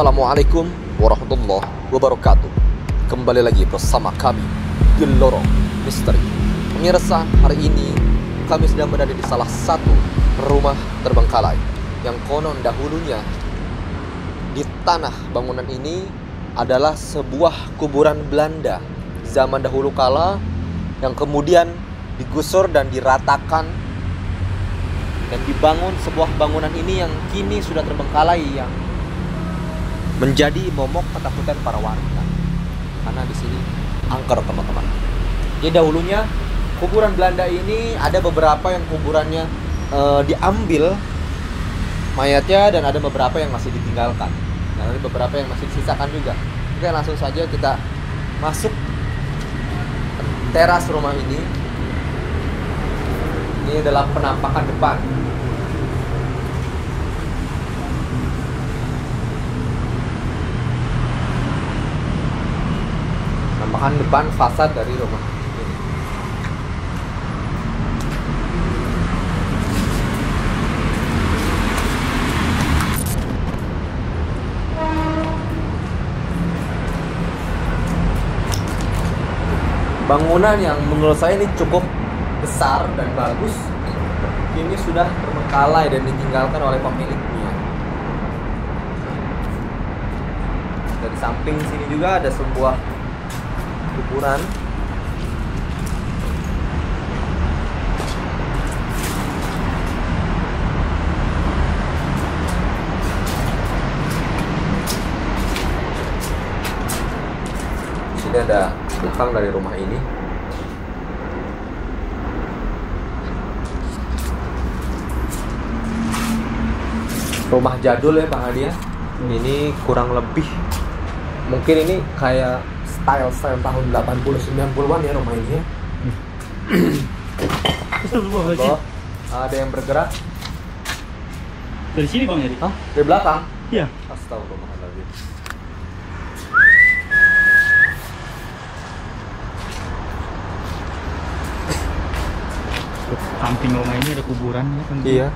Assalamualaikum warahmatullahi wabarakatuh. Kembali lagi bersama kami di Lorong Misteri. Pemirsa, hari ini kami sedang berada di salah satu rumah terbengkalai yang konon dahulunya di tanah bangunan ini adalah sebuah kuburan Belanda zaman dahulu kala yang kemudian digusur dan diratakan dan dibangun sebuah bangunan ini yang kini sudah terbengkalai yang menjadi momok ketakutan para warga karena di sini angker, teman-teman. Jadi dahulunya kuburan Belanda ini ada beberapa yang kuburannya diambil mayatnya dan ada beberapa yang masih ditinggalkan dan ada beberapa yang masih disisakan juga. Oke, langsung saja kita masuk teras rumah ini. Ini adalah penampakan depan. Bahan depan fasad dari rumah ini. Bangunan yang menurut saya ini cukup besar dan bagus. Ini sudah terbengkalai dan ditinggalkan oleh pemiliknya. Dari samping sini juga ada sebuah kuburan. Sini ada belakang dari rumah ini. Rumah jadul ya Pak Hadi ya. Ini kurang lebih mungkin ini kayak style tahun 80-90-an ya rumah ini ya. Ada yang bergerak dari sini Bang Erick? Hah? Dari belakang? Iya. Astagfirullahaladzim. Samping rumah ini ada kuburan ya tentu. Iya.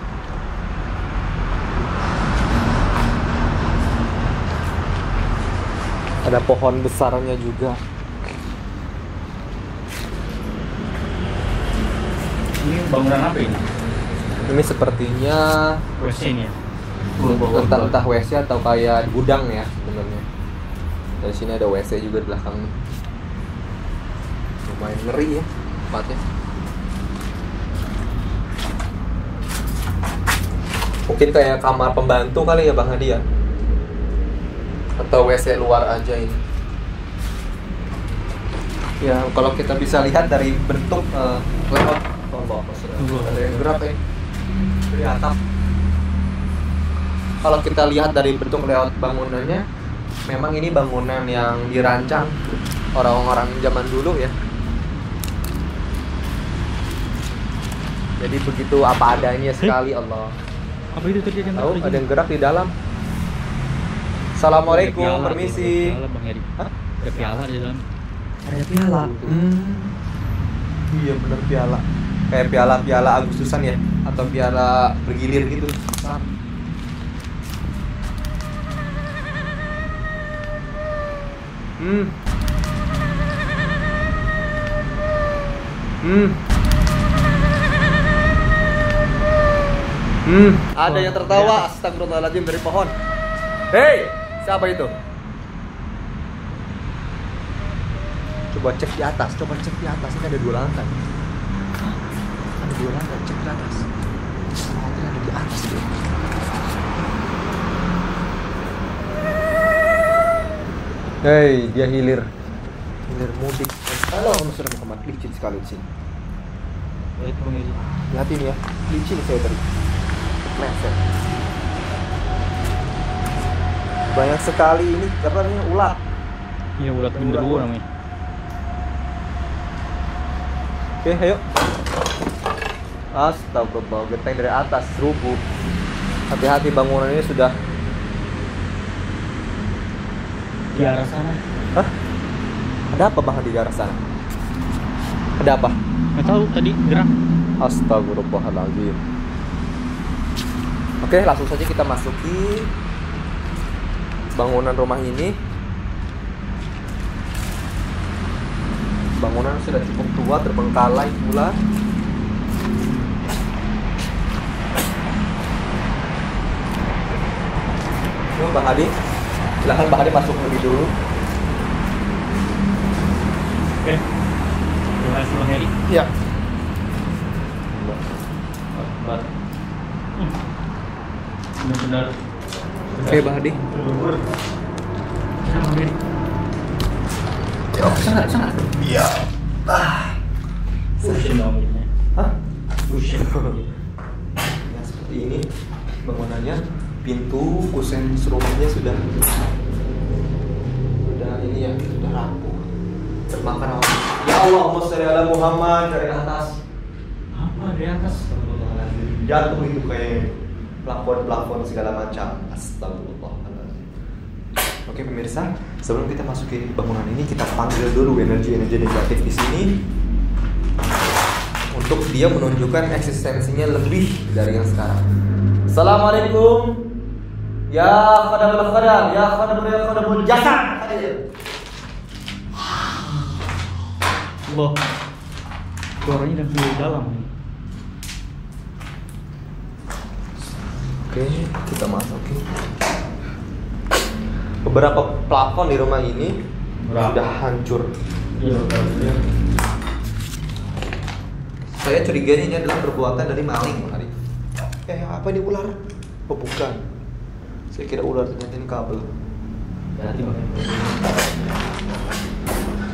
Ada pohon besarnya juga. Ini bangunan apa ini? Ini sepertinya WC-nya. Entah WC atau kayak gudang ya sebenarnya. Dari sini ada WC juga di belakang. Lumayan ngeri ya tempatnya. Mungkin kayak kamar pembantu kali ya Bang Hadi ya? Atau WC luar aja ini. Ya, kalau kita bisa lihat dari bentuk layout tolong ada yang gerak ya. Dari atap. Kalau kita lihat dari bentuk layout bangunannya, memang ini bangunan yang dirancang orang-orang zaman dulu ya. Jadi begitu apa adanya sekali Allah. Apa itu terjadi? Tahu ada yang gerak di dalam. Assalamualaikum, piala, permisi. Ada piala, ada piala di dalam. Ada piala. Iya benar piala. Kayak piala-piala Agustusan ya, atau piala bergilir gitu. Ada yang tertawa, astagfirullahaladzim, dari pohon. Hei, siapa itu? Coba cek di atas, coba cek di atas. Ini ada dua lantai. Ada dua lantai, cek di atas. Lantai ada di atas tuh. Hei, dia hilir. Hilir musik. Halo, Mr. Muhammad, licin sekali di sini. Lihatin ya, licin saya tadi. Meset. Banyak sekali ini karena ini ulat. Iya, ulat genderuwo namanya. Oke, ayo. Astagfirullah, genteng dari atas rubuh. Hati-hati, bangunan ini sudah di arah sana. Hah? Ada apa Bang di arah sana? Ada apa? Nggak tahu, tadi gerak. Astagfirullahaladzim. Oke, langsung saja kita masuki bangunan rumah ini. Bangunan sudah cukup tua, terbengkalai pula. Yuk, Pak Hadi. Silahkan Pak Hadi masuk lebih dulu. Oke. Terima kasih, Bang Heri. Iya. Benar. Oke, Pak Hadi. Ya, sana. Iya. Ah. Pusing bangunannya. Hah? Pusing. Ya, seperti ini bangunannya, pintu kusen serumahnya sudah ini ya, sudah rapuh. Termakan awan. Ya Allah, Allahumma Muhammad dari atas. Apa dari atas? Jatuh itu kayak plafon-plafon segala macam. Astagfirullahaladzim. Oke pemirsa, sebelum kita masukin bangunan ini, kita panggil dulu energi-energi negatif di sini untuk dia menunjukkan eksistensinya lebih dari yang sekarang. Assalamualaikum. Ya khadabul khadab, ya khadabul jasad. Allah, suaranya dari dalam. Oke, kita masukin. Beberapa plafon di rumah ini sudah hancur. Ya. Saya curiga ini adalah perbuatan dari maling, Pak Adi. Apa ini ular? Oh, bukan. Saya kira ular, ternyata ini kabel.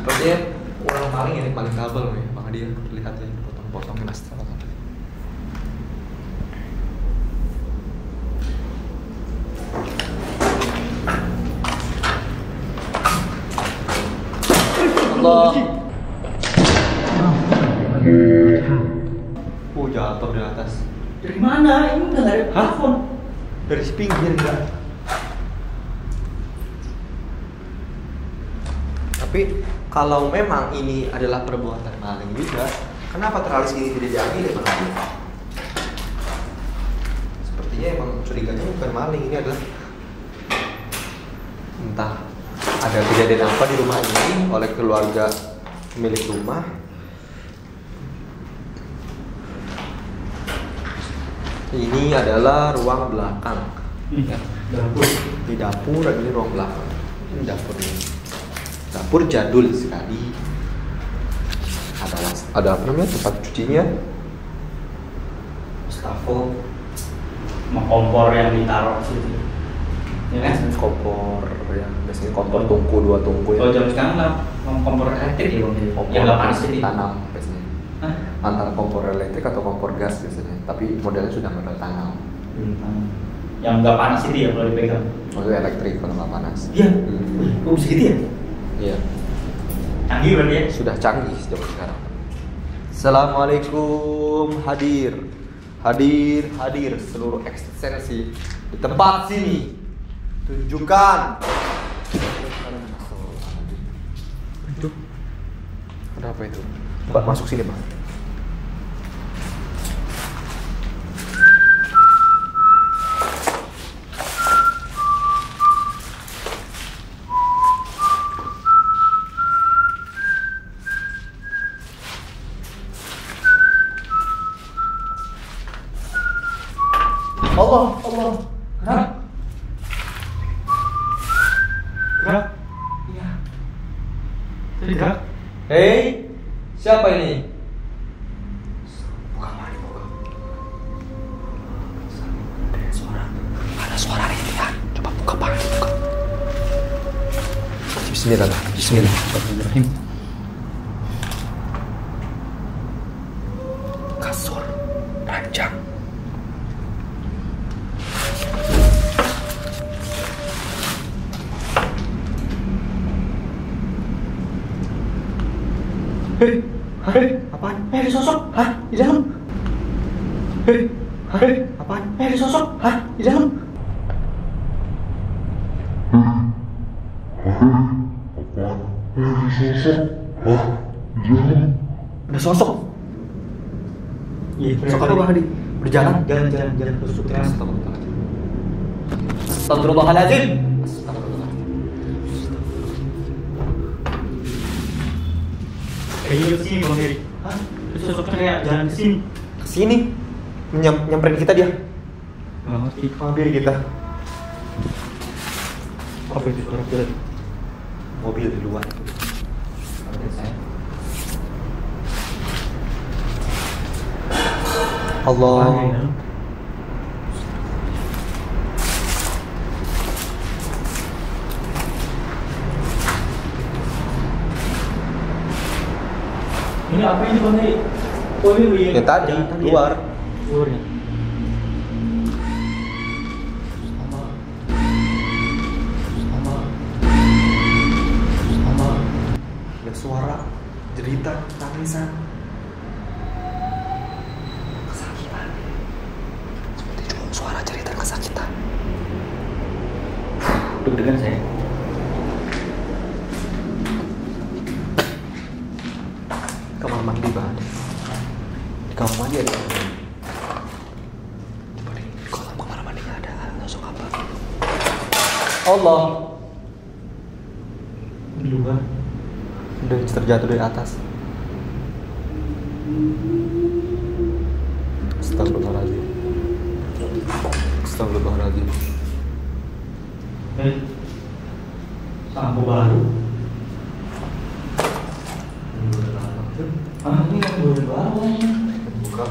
Sepertinya ular maling ini paling kabel, Pak Adi. Lihat ya, potong-potongin astaga. Allah. Jatuh dari atas. Dari mana? Ini udah dari plafon. Dari pinggir enggak. Tapi kalau memang ini adalah perbuatan maling juga, kenapa teralis ini tidak diambil ya Pak? Sepertinya emang curiganya bukan maling, ini adalah entah ada kejadian apa di rumah ini oleh keluarga milik rumah. Ini adalah ruang belakang. Dapur. Di dapur, ini ruang belakang. Ini dapur ini. Dapur jadul sekali. Ada apa namanya, tempat cucinya? Stafel. Kompor yang ditaruh situ. Ya kan? Kompor yang biasanya kompor tungku, dua tungku ya. Oh, jam sekarang lah kompor elektrik ya, kompor yang panas jadi tanam biasanya. Hah? Antara kompor elektrik atau kompor gas biasanya, tapi modelnya sudah model tanam. Yang nggak panas itu ya kalau dipegang. Oh, itu elektrik kalau nggak panas. Iya. Kok bisa gitu ya? Iya. Canggih berarti ya? Sudah canggih zaman sekarang. Assalamualaikum, hadir seluruh eksistensi di tempat sini. Tunjukkan. Itu ada apa itu? Pak, masuk sini, Pak. Allah. Gerak. Gerak. Iya. Tadi gerak. Hei, siapa ini? Bukan mari, bukan. Ada suara rintihan. Coba buka, Pak. Buka. Bismillahirrahmanirrahim. Bismillahirrahmanirrahim. Kasur ranjang. Heri, apaan? Heri sosok? Hah? Di dalam? Heri, apaan? Heri sosok? Hah? Di dalam? Ada sosok? Iya, sosok apa, Bang Hadi? Berjalan, jalan terus terang. Astagfirullahaladzim. Kayaknya kesini Bang Heri. Hah? Itu sosoknya kayak jalan kesini. Kesini? Nyamperin kita dia? Gak ngerti. Hampir kita. Apa itu suara jalan? Mobil di luar. Allah. Ini apa ini Bang Heri? Oh ini ya tadi, luar. Luarnya. Sama. Ada suara derita, tangisan. Kesakitan. Seperti cuma suara cerita kesakitan. Deg-degan saya. Kamar mandi ada coba deh, kolam kamar mandinya ada sosok apa? Allah di luar udah terjatuh dari atas. Astagfirullahaladzim. Sampo baru. Ini yang baru buka.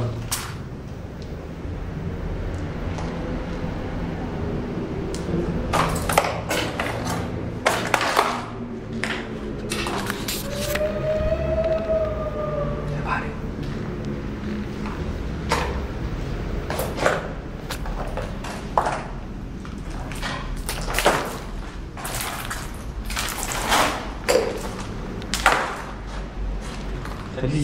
Di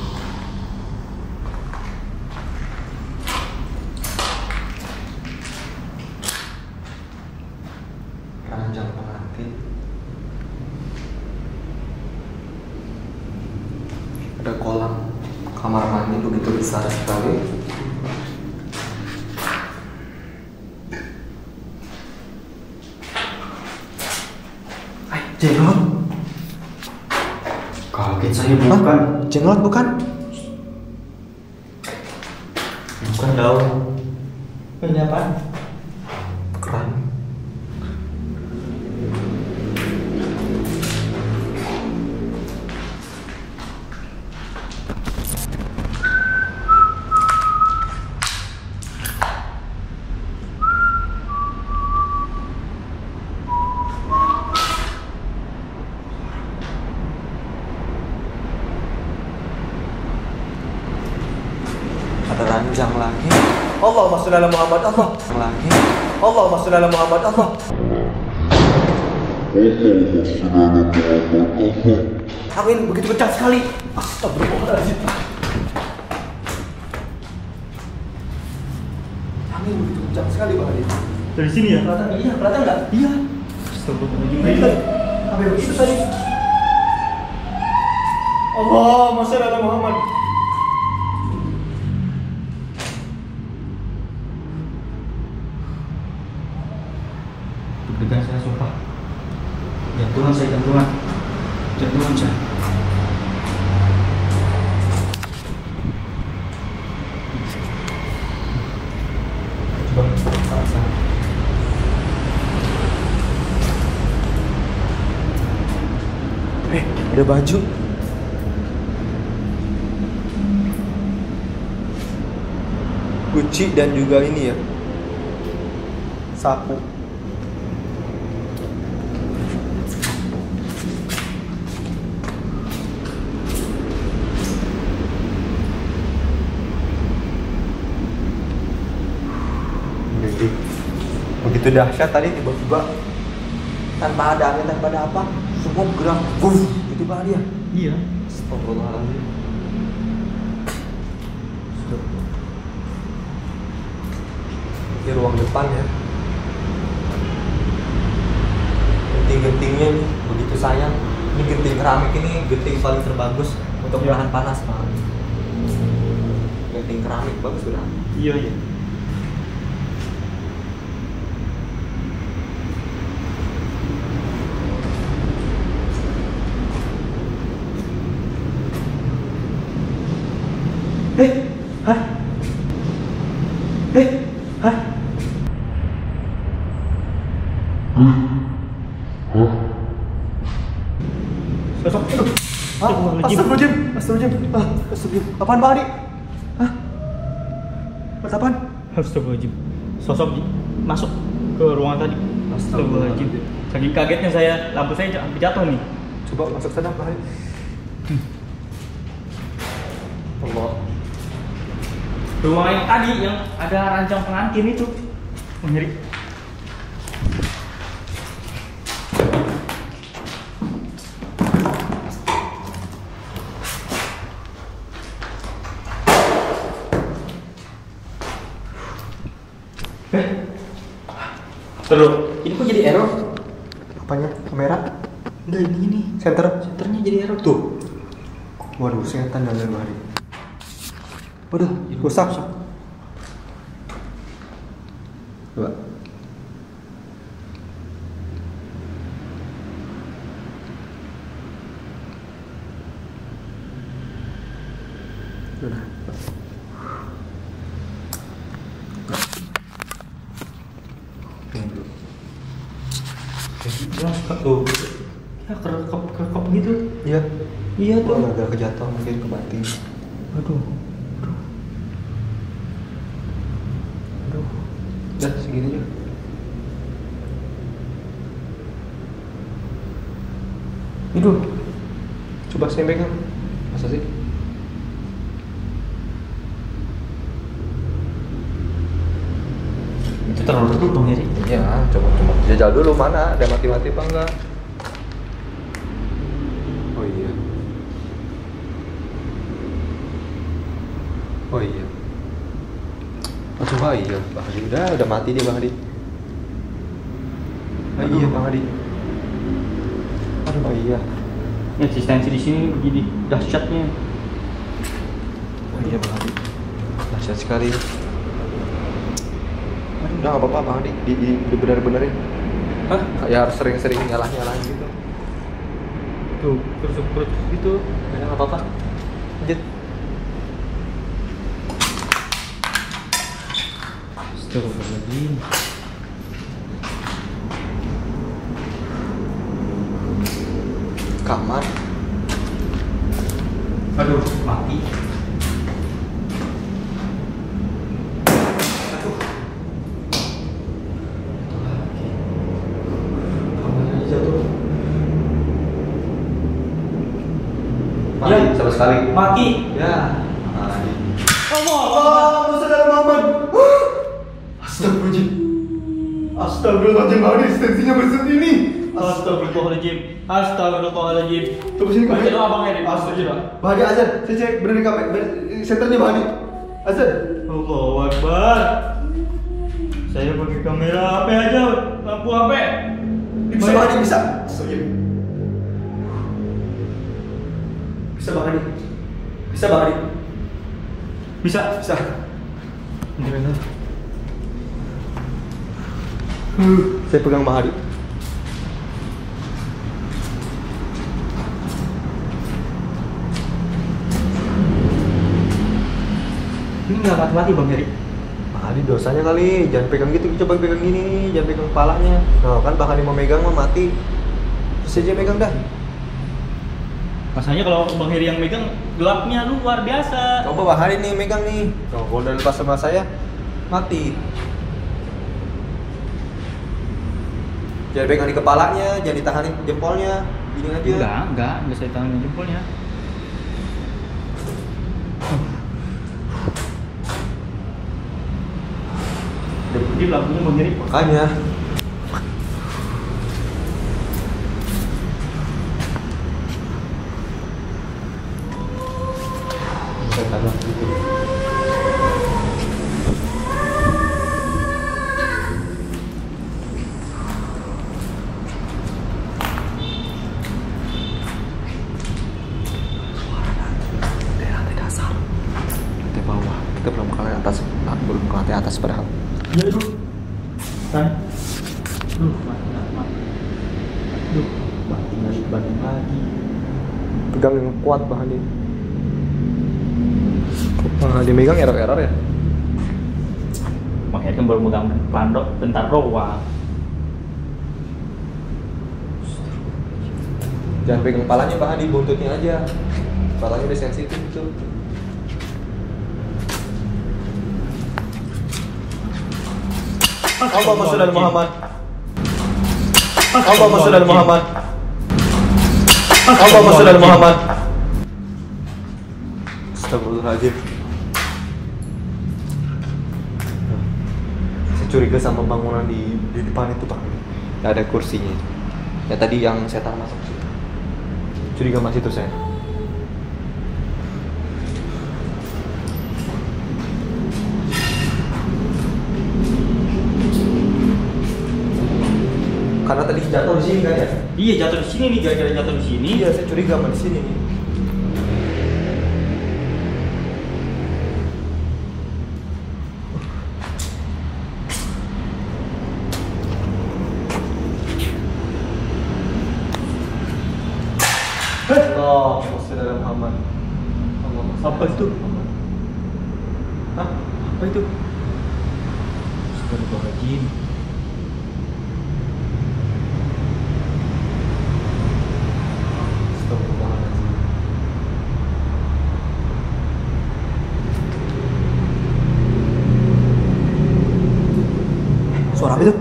ranjang pengantin. Ada kolam kamar mandi begitu besar sekali. Jenglot. Kaget saya, bukan jenglot, bukan daun. Ini apaan? Keran. Ranjang lagi. Allahumma sholli ala Muhammad. Allah. Lagi. Allahumma sholli ala Muhammad. Allah. Angin begitu kencang sekali. Astagfirullahaladzim. Angin begitu kencang sekali, Pak Adi. Dari sini ya? Kelihatan, iya, kelihatan nggak? Iya. Astagfirullahaladzim. Sampai begitu tadi. Allah, masya Allah Muhammad. Deg-degan saya, sumpah. Jantungan saya, jantungan. Jantungan saya. Coba kita rasa. Ada baju. Guci dan juga ini ya. Sapu. Begitu dahsyat tadi, tiba-tiba tanpa ada angin, tanpa ada apa, semua gerak, wuff, itu Pak Adi ya? Iya. Astagfirullahaladzim. Ini ruang depan ya. Genting-gentingnya nih, begitu sayang. Ini genting keramik, ini genting paling terbagus untuk menahan panas, Pak. Genting keramik, bagus sudah. Iya, iya. Apaan Pak Adi? Hah? Apaan? Astagfirullahaladzim. Sosok masuk ke ruangan tadi. Astagfirullahaladzim. Saking kagetnya saya, lampu saya jatuh nih. Coba masuk sana Pak Adi. Allah. Ruangan yang tadi yang ada ranjang pengantin itu. Menyeri. Terus, ini kok jadi error? Apanya? Kamera? Udah ini. Center? Centernya jadi error. Tuh. Waduh, setan dalam hari. Waduh, rusak. Coba. Udah. Tuh ya kerekep gitu ya. Iya tuh agak kejatuh mungkin kebanting. Aduh udah segini aja. Aduh coba saya pegang. Masa sih itu terlalu betul Bang Erick. Iya, coba jajal dulu mana, ada mati-mati apa enggak? Oh iya. Oh iya. Oh coba iya, Pak Hadi udah mati dia Bang Hadi. Oh iya Bang Hadi. Aduh oh iya. Eksistensi di sini begini dahsyatnya. Oh iya Bang Hadi. Dahsyat sekali. Udah gak apa-apa Bang Hadi, dibener-benerin. Hah? Ya harus sering-sering nyalahin gitu. Tuh, kerusuk-kerusuk gitu. Udah gak apa-apa. Lanjut. Astagfirullahaladzim. Kamar. Aduh, mati. Sekali mati ya. Allah saudara Muhammad. Astagfirullahaladzim. Astagfirullahaladzim. Eksistensinya berset ini. Astagfirullahaladzim. Astagfirullahaladzim. Tunggu sini, baca doa Bang Erick. Astagfirullah. Bahagia Azan, saya cek bener di kamar senternya Bang Erick. Azan. Allahu Akbar. Saya pakai kamera HP aja, lampu HP. Bisa Bang Erick, bisa. Astagfirullah. Bisa Bang Erick. Bisa Bang Erick. Bisa, bisa. Gimana? Saya pegang Pak Hadi. Ini nggak mati-mati Bang Erick. Pak Hadi dosanya kali, jangan pegang gitu, coba pegang gini, jangan pegang kepalanya. Nah kan Pak Hadi mau megang mau mati. Terus aja megang dah. Rasanya kalau Bang Heri yang megang gelapnya luar biasa. Coba Pak Hadi nih megang nih. Kalau udah lepas sama saya mati. Jangan pegang di kepalanya, jangan ditahanin jempolnya, gini aja. Enggak bisa ditahanin jempolnya. Jadi lakunya mengirim makanya. Pegang yang kuat Pak Hadi. Pak Hadi megang error ya. Makanya kan baru megang pandok bentar doang. Jangan pegang kepalanya Pak Hadi, buntutnya aja. Kepalanya udah sensitif tuh. Allahumma sholli ala Muhammad. Allahumma sholli ala Muhammad. Allahumma sholli ala Muhammad. Astagfirullahaladzim. Saya curiga sama bangunan di depan itu Pak. Gak ada kursinya. Ya tadi yang setan masuk. Curiga masih terus saya. Karena tadi jatuh di sini kan ya? Iya jatuh di sini nih, gara-gara jatuh di sini. Iya saya curiga sama di sini nih. Oh, saudara Muhammad. Apa itu? Hah? Apa itu? Astagfirullahaladzim. Suara apa itu?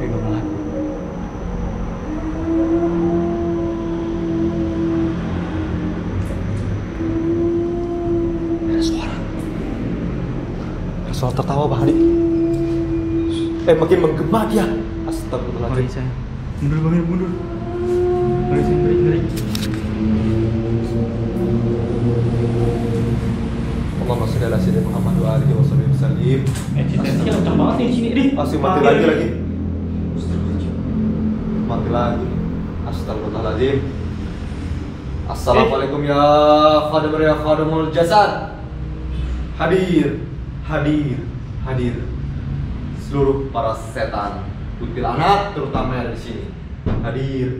Kayak gamelan. Ada suara tertawa Pak Hadi. Makin menggema dia. Astagfirullahaladzim. Mundur Bang, mundur. Balik. Adalah Sayyidina Muhammad wa alihi wasallam. Eksistensinya kencang banget nih di sini. Masih mati lagi. Mati lagi. Astagfirullahaladzim. Assalamualaikum ya khadam ya khadamul jasad. Hadir. Seluruh para setan kuntilanak terutama yang ada di sini. Hadir.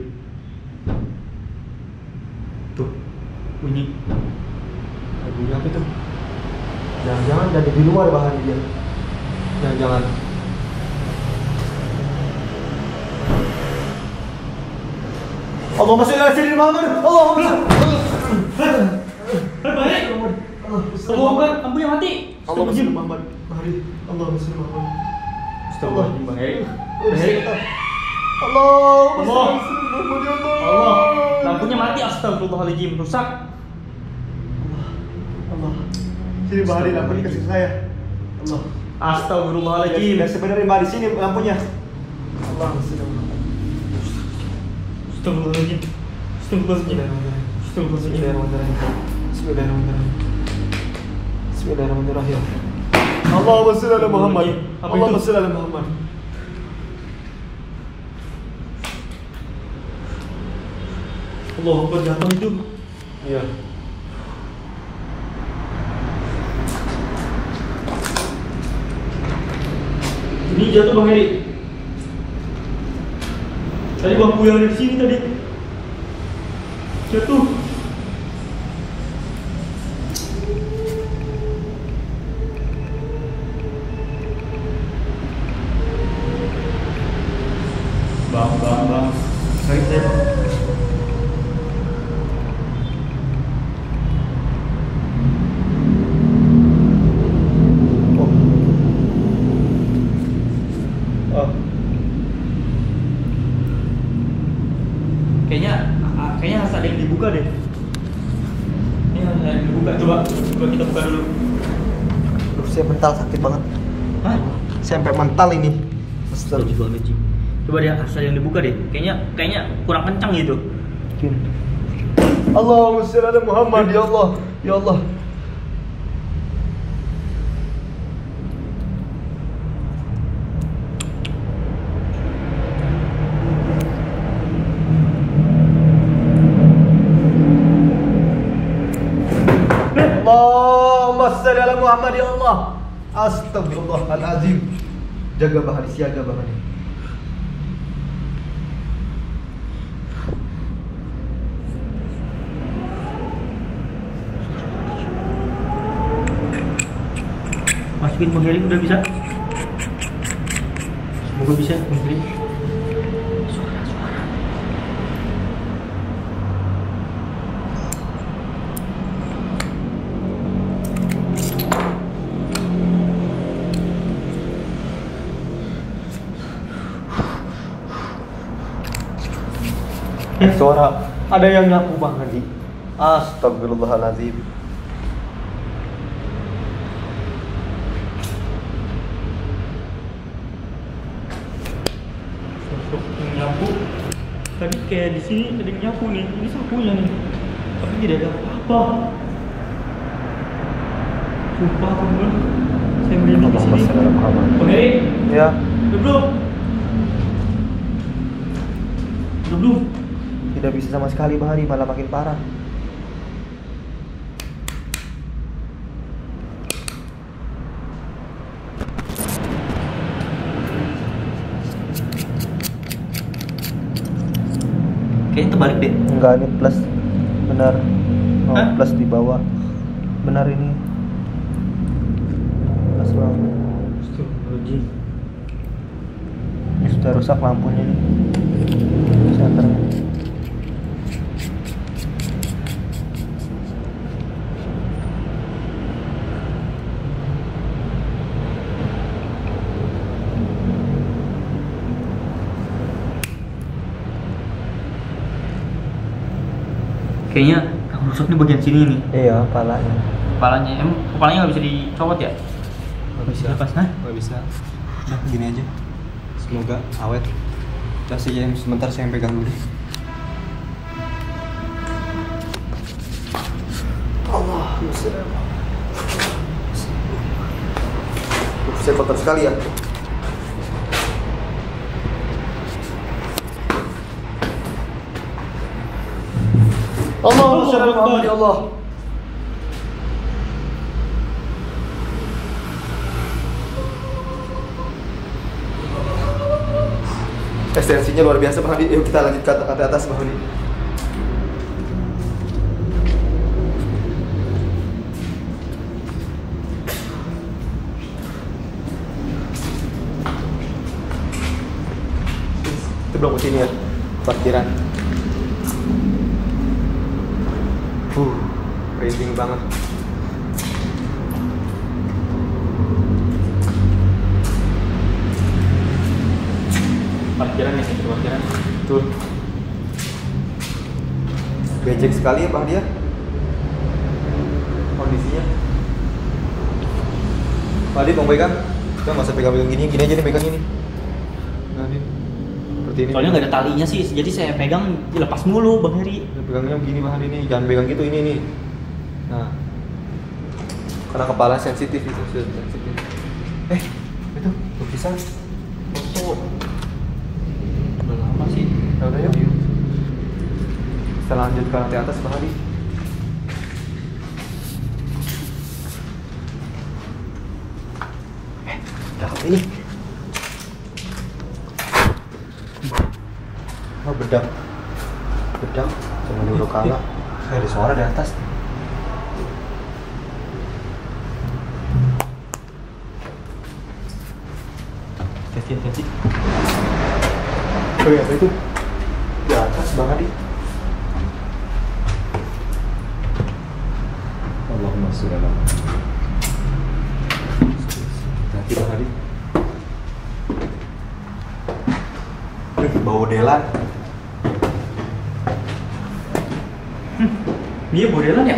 Tuh bunyi. Bunyi apa itu? Jangan-jangan jadi di luar bahan dia. Jangan-jangan. Allahumma sholli ala sayyidina Muhammad. Allahumma. Baik. Allahumma ambu yang mati. Allahumma sholli Muhammad. Mari. Allahumma sholli Muhammad. Astagfirullahaladzim Bang Erick. Allahumma sholli Muhammad ya Allah. Lampunya mati. Astagfirullahaladzim rusak. Allah. Sini Pak Hadi, lampunya kasih saya. Allah. Astagfirullahaladzim. Ya, sebenarnya Pak Hadi sini lampunya. Allah. Astagfirullahaladzim. Astagfirullahaladzim. Bismillahirrahmanirrahim. Bismillahirrahmanirrahim. Allahumma shalli ala Muhammad. Allahumma shalli ala Muhammad. Allahu Akbar, datang itu. Iya. Ini jatuh Bang Heri. Tadi Bang Puyang di sini tadi. Jatuh. Bang. Sakit deh. Kayaknya harus ada yang dibuka deh. Ini harus ada yang dibuka. Coba kita buka dulu. Saya mental sakit banget. Hah? Sampai mental ini. Astagfirullahaladzim. Coba dia harus ada yang dibuka deh. Kayaknya kurang kencang gitu. Mungkin. Allahumma shalli ala Muhammad. Ya Allah, ya Allah. Allahumma shalli ala Muhammad ya Allah. Astagfirullahalazim. Jaga Pak Hadi, siaga Pak Hadi. Masukin Bang Heri, udah bisa. Semoga bisa Bang Heri. Suara ada yang nyapu Bang Hadi. Astagfirullahaladzim. Sosok yang nyapu. Tadi kayak di sini ada yang nyapu nih. Ini sapunya nih. Tapi tidak ada apa-apa. Sumpah teman. Saya merinding di sini. Oke. Ya. Duduk. Tidak bisa sama sekali Pak Hadi, malah makin parah. Kayaknya terbalik deh. Enggak, ini plus. Benar. Oh, plus di bawah. Benar ini. Plus bawah. Ini sudah rusak lampunya nih. Bisa terang. Kayaknya rusaknya bagian sini nih. Iya, kepalanya. Emang kepalanya nggak bisa dicopot ya? Nggak bisa. Lepas, nah? Nggak bisa. Nah, gini aja. Semoga awet. Kasih jam sebentar, saya yang pegang dulu. Allah, saya kotor sekali ya. Allah, Muhammad, ya Allah. Esensinya luar biasa Pak Hadi. Yuk kita lanjut ke atas Pak Hadi. Kita belum ke sini ya, parkiran. Merinding banget. Parkiran ya, parkiran. Tuh. Becek sekali ya Bang dia. Kondisinya. Pak Adi, Bang pegang. Kita nggak usah pegang-pegang gini, gini aja nih pegang ini. Nah, ini. Seperti ini. Soalnya nggak ada talinya sih, jadi saya pegang lepas mulu, Bang Heri. Pegangnya begini, Bang Heri nih, jangan pegang gitu ini nih. Nah, karena kepala sensitif itu, sensitif. Itu lukisan. Foto. Udah lama sih. Ya udah yuk. Kita lanjut ke lantai atas, Bang Heri. Ini oh, bedak bedak sama dulu kala ada suara di atas. Hati-hati. Oh ya, apa itu di atas Bang Adi? Allahumma sholli ala Bang Adi. Bau delan. Dia bau delan ya?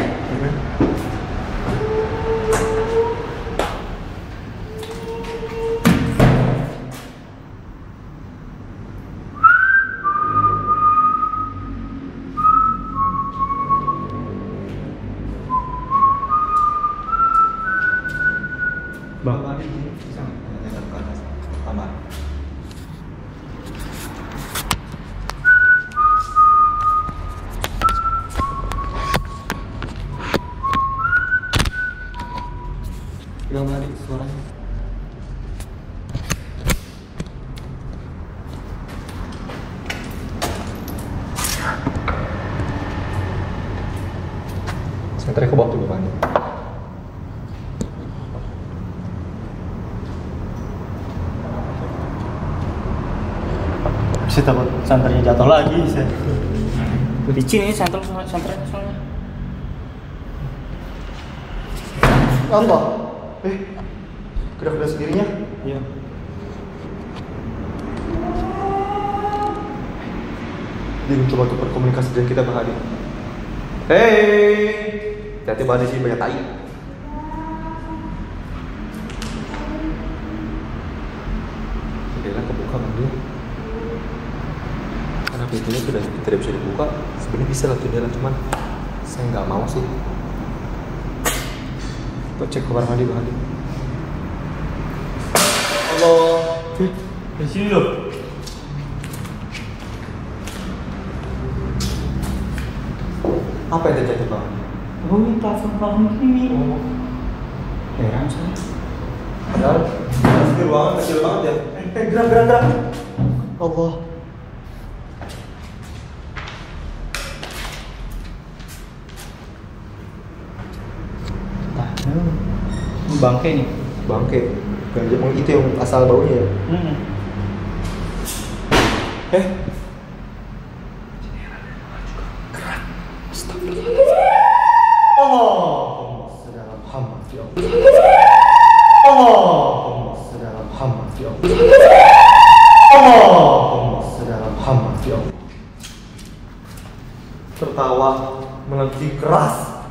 Tarik ke bawah dulu, Pak. Saya takut santernya jatuh lagi. Saya licin ini santernya soalnya. Nonton? Gerak-gerak sendirinya? Iya. Dia mencoba untuk berkomunikasi dengan kita, Pak Hadi. Hei! Hati-hati banget disini banyak tai. Jadilah kebuka Bang dia. Karena pintunya sudah tidak bisa dibuka. Sebenarnya bisa lah jadilah, cuman saya nggak mau sih. Kita cek kamar mandi Bang Hadi. Halo. Di sini loh. Apa yang terjadi Bang Hadi? Gue minta telfon gini. Heran saya. Padahal di ruangan kecil banget ya. Gerak. Allah. Bangke nih. Bangke. Gajah emang itu yang asal baunya ya. Tertawa melengking keras.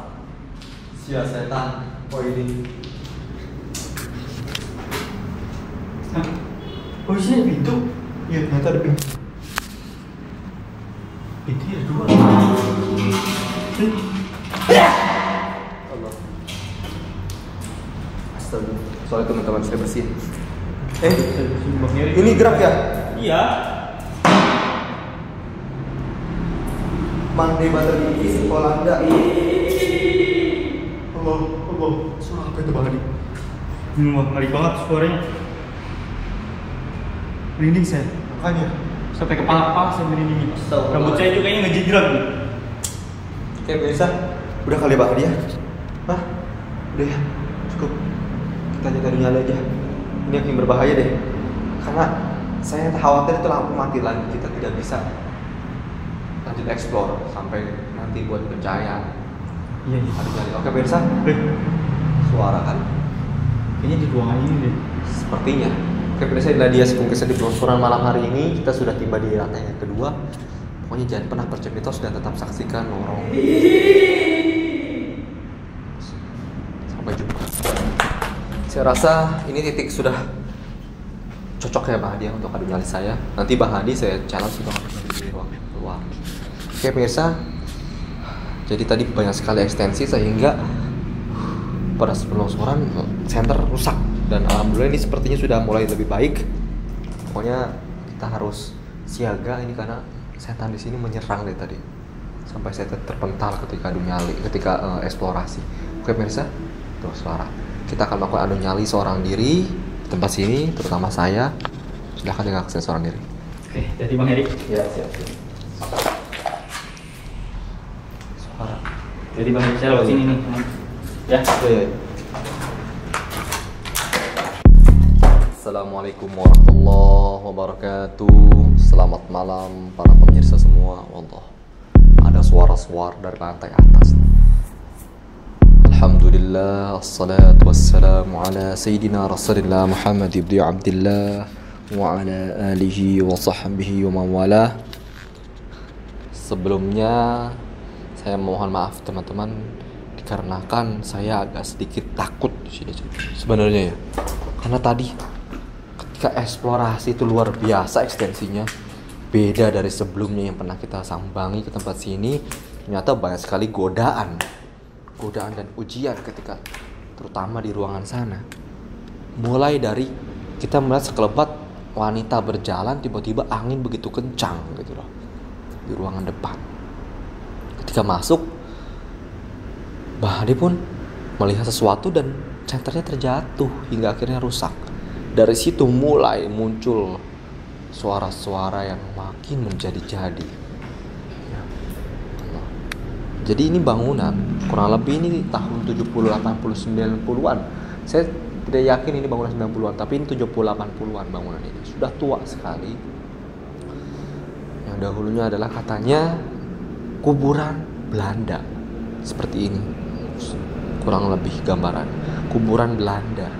Sia setan. Oh ini. Oh ini pintu. Iya ternyata ada pintu. Pintu ada dua. Allah. Astaga. Soalnya teman-teman saya bersih. Ini gerak ya? Iya. Pandai mata gigi sekolah enggak. Allah. Suara apa itu Bang Adi? Ngeri banget suaranya. Merinding saya. Makanya sampai kepala saya merinding. Rambut saya juga kayaknya ngejidrak nih. Kayak biasa. Udah kali Bang Adi ya? Hah? Udah ya? Cukup. Kita jaga nyala aja. Ini akan berbahaya deh. Karena saya khawatir itu lampu mati lagi. Kita tidak bisa lanjut explore sampai nanti buat pencahayaan. Iya. Kali. Oke pemirsa, suara kan kayaknya di ruangan ini deh sepertinya. Oke pemirsa, inilah dia sepungkesnya di penelusuran malam hari ini. Kita sudah tiba di lantai yang kedua. Pokoknya jangan pernah percaya mitos dan tetap saksikan Lorong. Sampai jumpa. Saya rasa ini titik sudah cocok ya Pak Hadi untuk adu nyali saya. Nanti Pak Hadi saya challenge untuk di ruang luar. Oke pemirsa, jadi tadi banyak sekali ekstensi sehingga pada penelusuran senter rusak. Dan alhamdulillah ini sepertinya sudah mulai lebih baik. Pokoknya kita harus siaga ini karena setan di sini menyerang dari tadi. Sampai saya terpental ketika adu nyali, ketika eksplorasi. Oke pemirsa, terus suara. Kita akan melakukan adu nyali seorang diri di tempat sini, terutama saya. Silahkan dengan akses seorang diri. Oke, jadi Bang Erick. Ya, siap. Suara. Jadi Bang Erick, saya lewat sini nih. Ya, ya. Assalamualaikum warahmatullahi wabarakatuh. Selamat malam para pemirsa semua. Wallah, ada suara-suara dari lantai atas. Alhamdulillah, assalatu wassalamu ala sayyidina rasulillah Muhammad ibn Abdillah wa ala alihi wa sahbihi wa mawalah. Sebelumnya saya mohon maaf teman-teman, dikarenakan saya agak sedikit takut di sini sebenarnya ya. Karena tadi ketika eksplorasi itu luar biasa ekstensinya, beda dari sebelumnya yang pernah kita sambangi ke tempat sini. Ternyata banyak sekali godaan dan ujian ketika terutama di ruangan sana. Mulai dari kita melihat sekelebat wanita berjalan, tiba-tiba angin begitu kencang gitu loh di ruangan depan. Ketika masuk, Bang Hadi pun melihat sesuatu dan senternya terjatuh hingga akhirnya rusak. Dari situ mulai muncul suara-suara yang makin menjadi-jadi ya. Jadi ini bangunan kurang lebih ini tahun 70, 80, 90-an. Saya tidak yakin ini bangunan 90-an, tapi ini 70, 80-an bangunan ini. Sudah tua sekali. Yang dahulunya adalah katanya kuburan Belanda. Seperti ini kurang lebih gambaran kuburan Belanda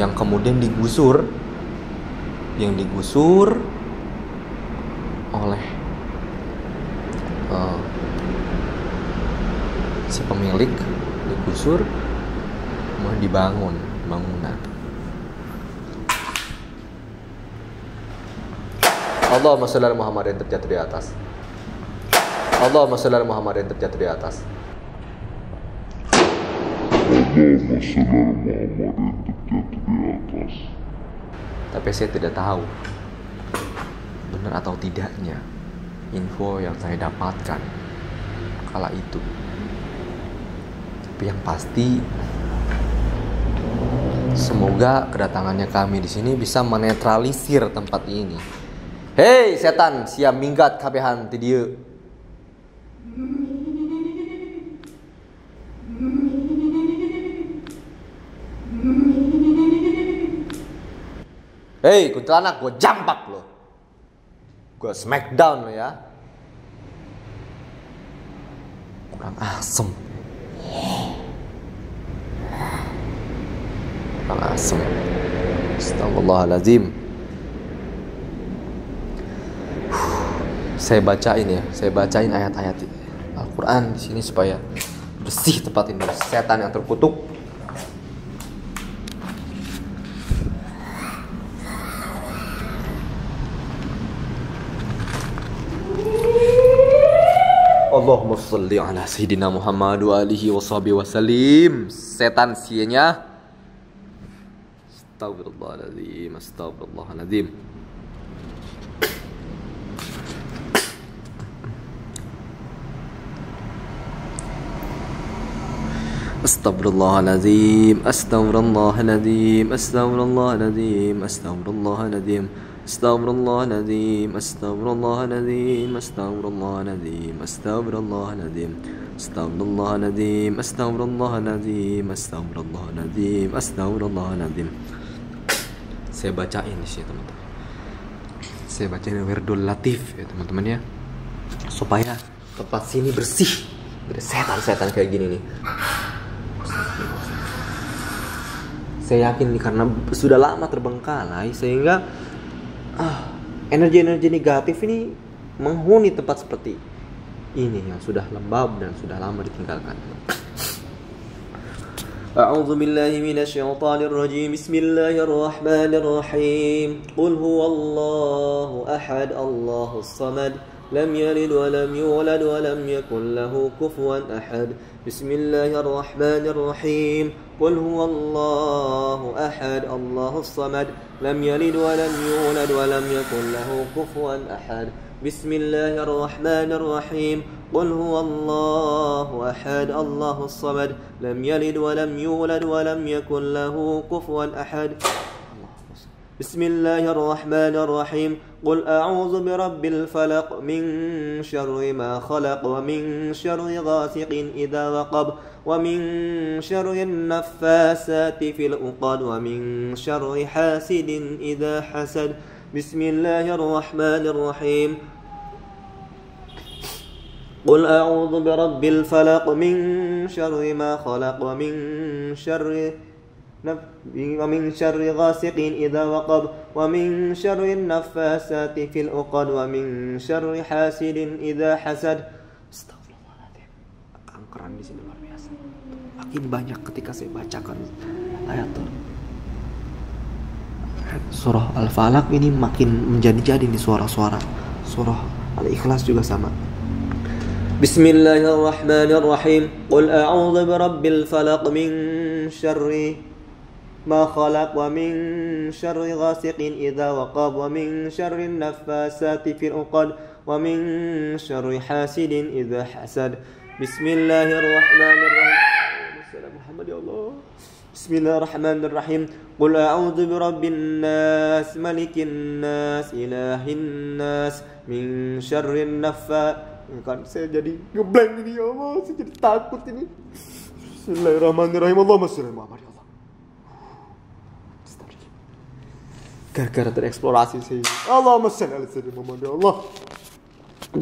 yang kemudian digusur, yang digusur oleh si pemilik, digusur mau dibangun bangunan. Allahumma sholli ala Muhammad yang terjatuh di atas. Allahumma sholli ala Muhammad yang terjatuh di atas. Allahumma sholli ala Muhammad yang terjatuh di atas. Tapi saya tidak tahu benar atau tidaknya info yang saya dapatkan kala itu. Tapi yang pasti semoga kedatangannya kami di sini bisa menetralisir tempat ini. Hei setan, siap minggat kabehan ti dieu. Hei kuntilanak, gue jambak lo, gue smackdown lo ya. Kurang asem, kurang asem. Astagfirullahaladzim. Saya bacain ya, saya bacain ayat-ayat Al-Quran di sini supaya bersih tempat ini. Setan yang terkutuk. Allahumma sholli ala sayyidina Muhammad wa alihi wa sahbihi wa sallim. Setan sianya. Astagfirullahaladzim, astagfirullahaladzim. Astagfirullahaladzim, astagfirullahaladzim, astagfirullahaladzim, astagfirullahaladzim. Astagfirullahaladzim, astagfirullahaladzim, astagfirullahaladzim, astagfirullahaladzim, astagfirullahaladzim, astagfirullahaladzim, astagfirullahaladzim, astagfirullahaladzim. Saya bacain sih teman-teman. Saya bacain Wirdul Latif ya teman-teman ya. Supaya tempat sini bersih dari setan-setan kayak gini nih. Saya yakin nih karena sudah lama terbengkalai sehingga energi-energi negatif ini menghuni tempat seperti ini yang sudah lembab dan sudah lama ditinggalkan. أعوذ بالله من الشيطان الرجيم بسم الله الرحمن الرحيم قل هو الله أحد الله الصمد لم يلد ولم يولد ولم يكن له كفوا أحد بسم الله الرحمن الرحيم قل هو الله أحد الله الصمد لم يلد ولم يولد ولم يكن له كفوا أحد بسم الله الرحمن الرحيم قل هو الله أحد الله الصمد لم يلد ولم يولد ولم يكن له كفوا أحد بسم الله الرحمن الرحيم قل أعوذ برب الفلق من شر ما خلق ومن شر غاسق إذا وقب ومن شر النفاثات في العقد ومن شر حاسد إذا حسد بسم الله الرحمن الرحيم قل أعوذ برب الفلق من شر ما خلق ومن شر غاسق إذا وقب ومن شر النفاثات في العقد ومن شر حاسد إذا حسد. Astagfirullahaladzim. Keangkeran di sini luar biasa. Makin banyak ketika saya bacakan ayat surah Al-Falaq ini makin menjadi-jadi nih suara-suara. Surah Al-Ikhlas juga sama. Bismillahirrahmanirrahim. Qul a'udzu birabbil falaq min syarri ma khalaq wa min syarri ghasiqin idza waqab wa min syarri naffasati fil 'uqad wa min syarri hasidin idza hasad. Bismillahirrahmanirrahim. Bismillah Muhammad ya Allah. Bismillahirrahmanirrahim. Qul a'udzu birabbin nas, malikin nas, ilahin nas, min syarrin naffas. Kan saya jadi ngeblank ini ya Allah, saya jadi takut ini. Bismillahirrahmanirrahim. Allahumma sholli ala Muhammad ya Allah. Gara-gara tereksplorasi saya. Allahumma sholli ala sayyidina Muhammad ya Allah.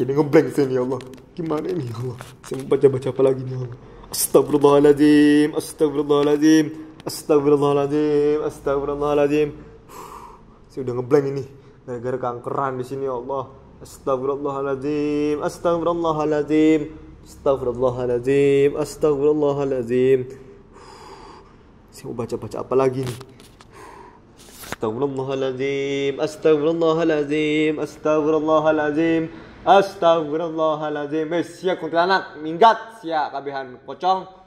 Jadi ngeblank saya ini ya Allah. Gimana ini ya Allah? Saya mau baca-baca apa lagi nih ya Allah? Astagfirullahaladzim, astagfirullahaladzim, astagfirullahaladzim, astagfirullahaladzim. Saya udah ngeblank ini. Gara-gara kankeran di sini ya Allah. Astagfirullahaladzim, astagfirullahaladzim, astagfirullahaladzim, astagfirullahaladzim. Saya mau baca-baca apa lagi nih? Astagfirullahaladzim, astagfirullahaladzim, astagfirullahaladzim, astagfirullahaladzim. Sia kuntilanak, minggat sia kabihan pocong.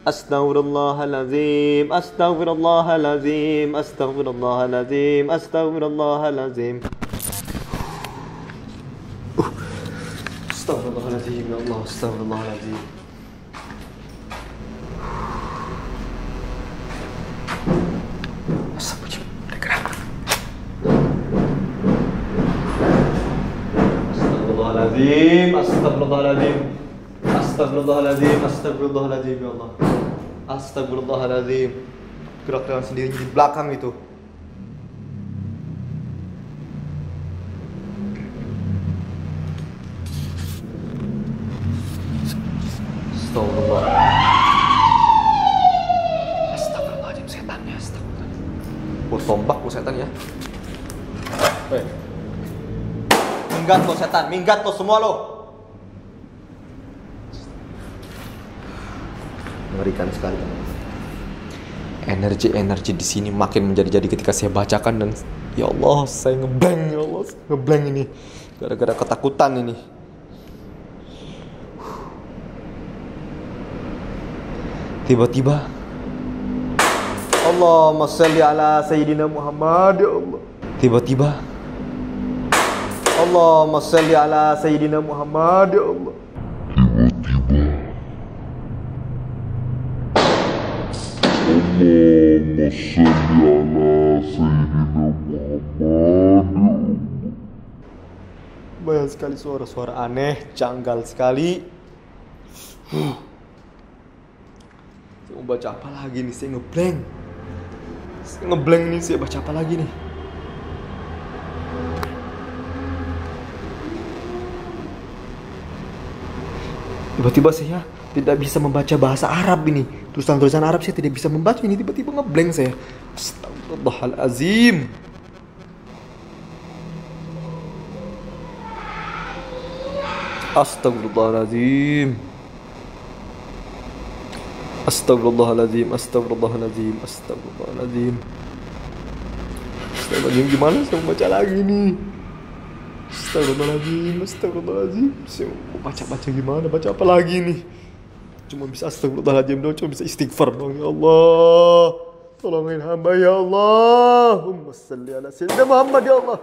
Astagfirullahaladzim, astagfirullahaladzim, astagfirullahaladzim, astagfirullahaladzim. Astagfirullahaladzim, ya Allah, astagfirullahaladzim. Masa puji, bergerak. Astagfirullahaladzim, astagfirullahaladzim, astagfirullahaladzim, astagfirullahaladzim, ya Allah. Astagfirullahaladzim. Gerak dengan sendirinya di belakang itu. Astagfirullahaladzim. Astagfirullahaladzim, setannya. Astagfirullahaladzim. Gua tombak gua setan ya. Weh, minggat lo setan, minggat lo semua lo. Mengerikan sekali. Energi di sini makin menjadi-jadi ketika saya bacakan dan ya Allah saya ngeblank ya Allah, ngeblank ini gara-gara ketakutan ini. Tiba-tiba Allahumma shalli ala sayyidina Muhammad ya Allah. Tiba-tiba Allahumma shalli ala sayyidina Muhammad ya Allah. Allahumma sholli ala sayyidina Muhammad. Banyak sekali suara-suara aneh, janggal sekali. Saya mau baca apa lagi nih? Saya ngeblank. Saya ngeblank nih, saya baca apa lagi nih? Tiba-tiba saya tidak bisa membaca bahasa Arab ini. Tulisan-tulisan Arab saya tidak bisa membaca ini. Tiba-tiba ngeblank saya. Astagfirullahalazim. Astagfirullahalazim. Astagfirullahaladzim, astagfirullahaladzim, astagfirullahaladzim. Astagfirullahaladzim, gimana saya mau baca lagi nih? Astagfirullahaladzim, astagfirullahaladzim. Saya mau baca-baca gimana, baca apa lagi nih? Cuma bisa astagfirullahaladzim doang, cuma bisa istighfar doang. Ya Allah, tolongin hamba ya Allah. Allahumma salli ala sayyidina Muhammad ya Allah.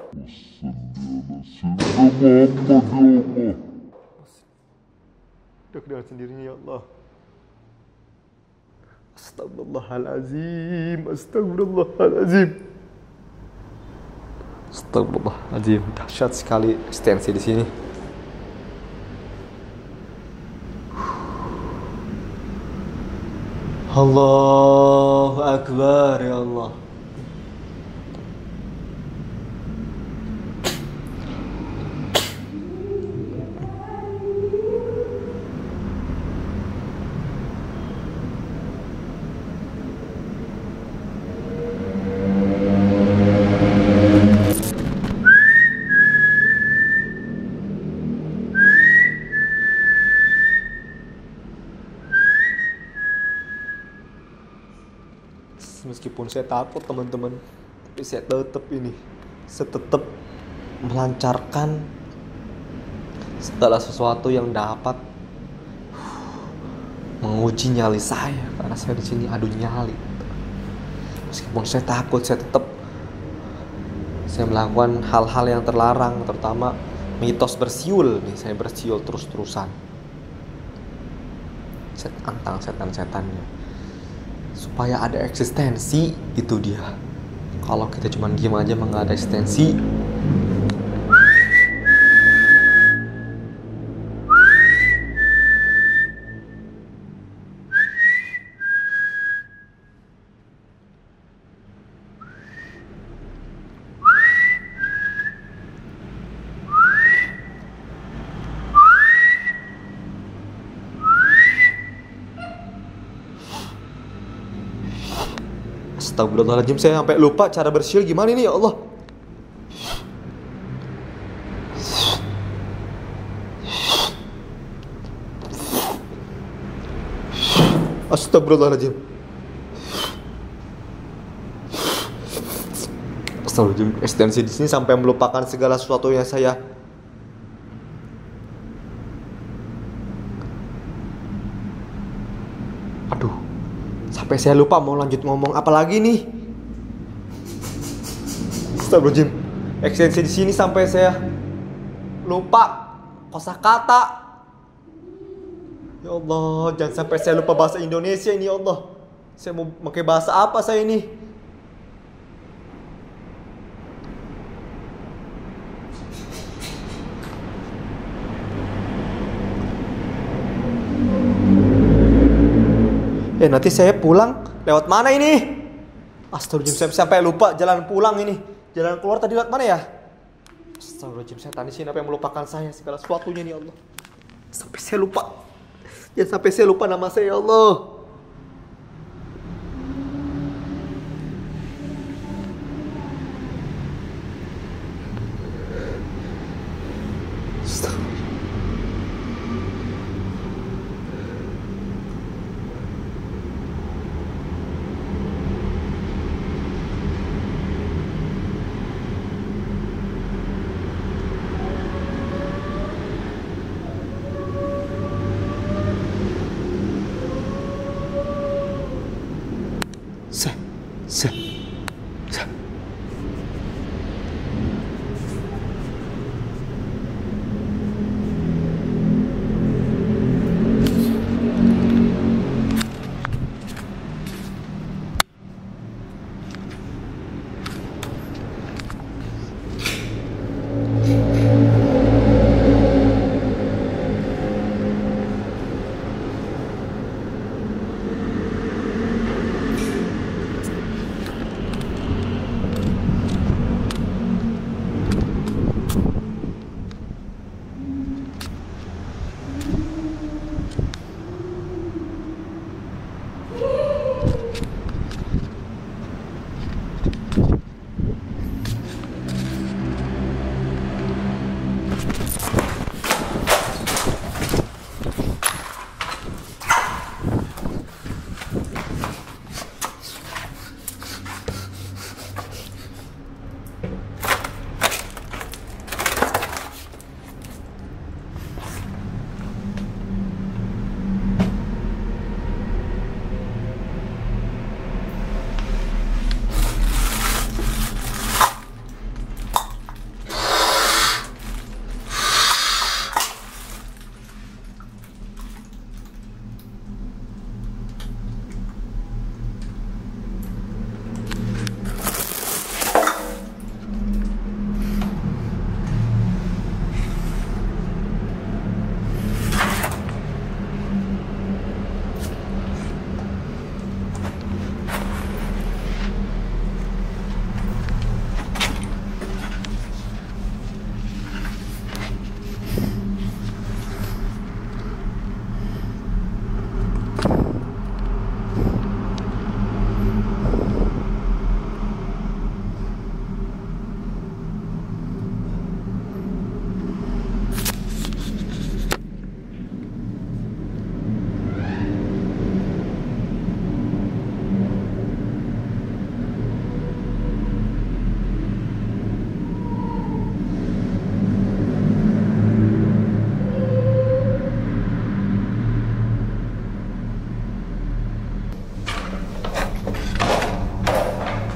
Udah kedengar sendirinya ya Allah. Astagfirullahaladzim, astagfirullahaladzim, astagfirullahaladzim. Dahsyat sekali eksistensi di sini. Allahu Akbar ya Allah. Meskipun saya takut teman-teman, tapi saya tetap ini, saya tetap melancarkan segala sesuatu yang dapat menguji nyali saya, karena saya di sini adu nyali. Meskipun saya takut, saya tetap melakukan hal-hal yang terlarang, terutama mitos bersiul nih, saya bersiul terus-terusan. Saya tantang setan-setannya supaya ada eksistensi. Itu dia, kalau kita cuman diem aja mah nggak ada eksistensi. Astagfirullahaladzim, saya sampai lupa cara bersiul gimana ini ya Allah. Astagfirullahaladzim. Astagfirullahaladzim, eksistensi di sini sampai melupakan segala sesuatu yang saya sampai saya lupa mau lanjut ngomong apa lagi nih. Astagfirullahaladzim, eksistensi di sini sampai saya lupa kosakata. Ya Allah, jangan sampai saya lupa bahasa Indonesia ini ya Allah. Saya mau pakai bahasa apa saya ini? Nanti saya pulang lewat mana ini? Astagfirullahaladzim, saya sampai lupa jalan pulang ini. Jalan keluar tadi lewat mana ya? Astagfirullahaladzim, saya tadi sini apa yang melupakan saya segala sesuatunya nih Allah. Sampai saya lupa. Ya sampai saya lupa nama saya ya Allah.